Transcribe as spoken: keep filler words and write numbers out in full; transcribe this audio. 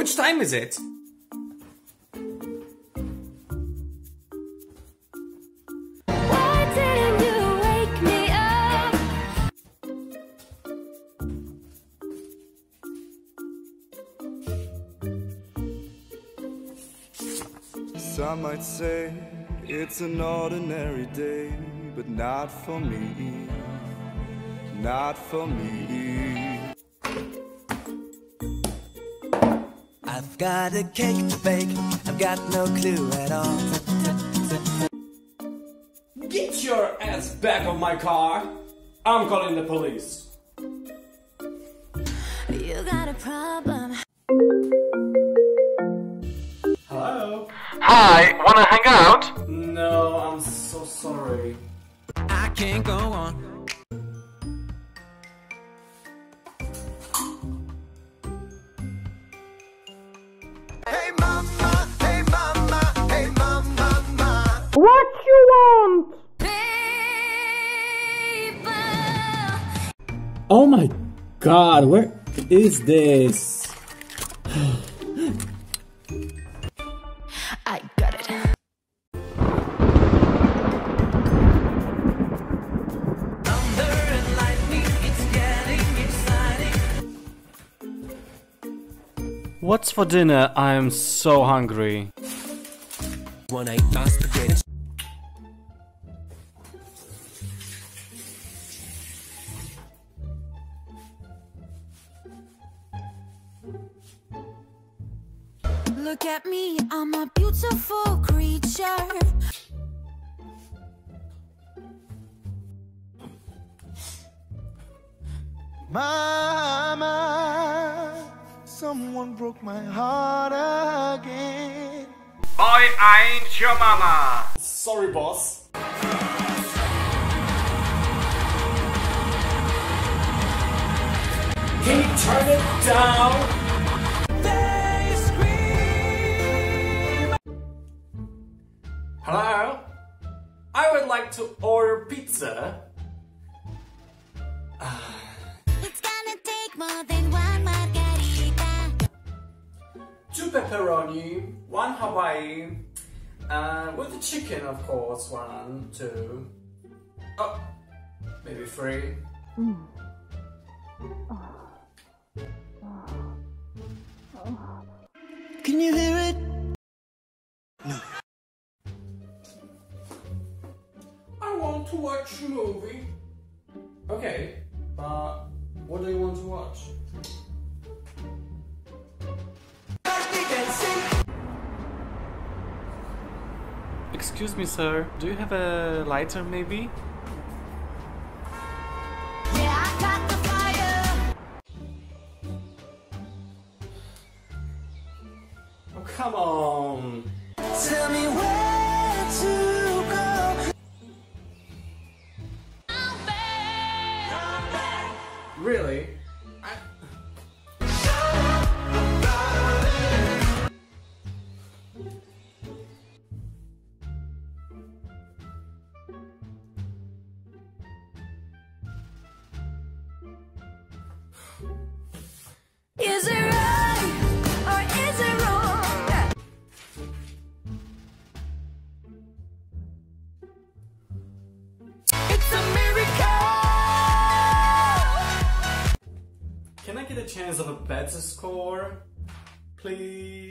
Which time is it? Some might say it's an ordinary day, but not for me, not for me. I've got a cake to bake, I've got no clue at all. Get your ass back on my car! I'm calling the police. You got a problem. Hello? Hi, wanna hang out? No, I'm so sorry. I can't go on. Hey mama, hey mama, hey mama, mama. What you want? Paper. Oh my god, where is this? I got it. Thunder and lightning, it's getting exciting. What's for dinner? I am so hungry. One I fast forget. Look at me, I'm a beautiful creature. Mama, someone broke my heart again. Boy, I ain't your mama. Sorry, boss. Can you turn it down? Hello? I would like to order pizza. It's gonna take more than one margarita. Two pepperoni, one Hawaii, and with the chicken, of course, one, two, oh, maybe three. Mm. Oh. Oh. Oh. Can you hear it? No. To watch a movie. Okay, but uh, what do you want to watch? Excuse me, sir. Do you have a lighter, maybe? Yeah, I got the fire. Oh, come on. Tell me where to. Really? I... Is it right or is it wrong? It's a miracle. Can I get a chance of a better score, please?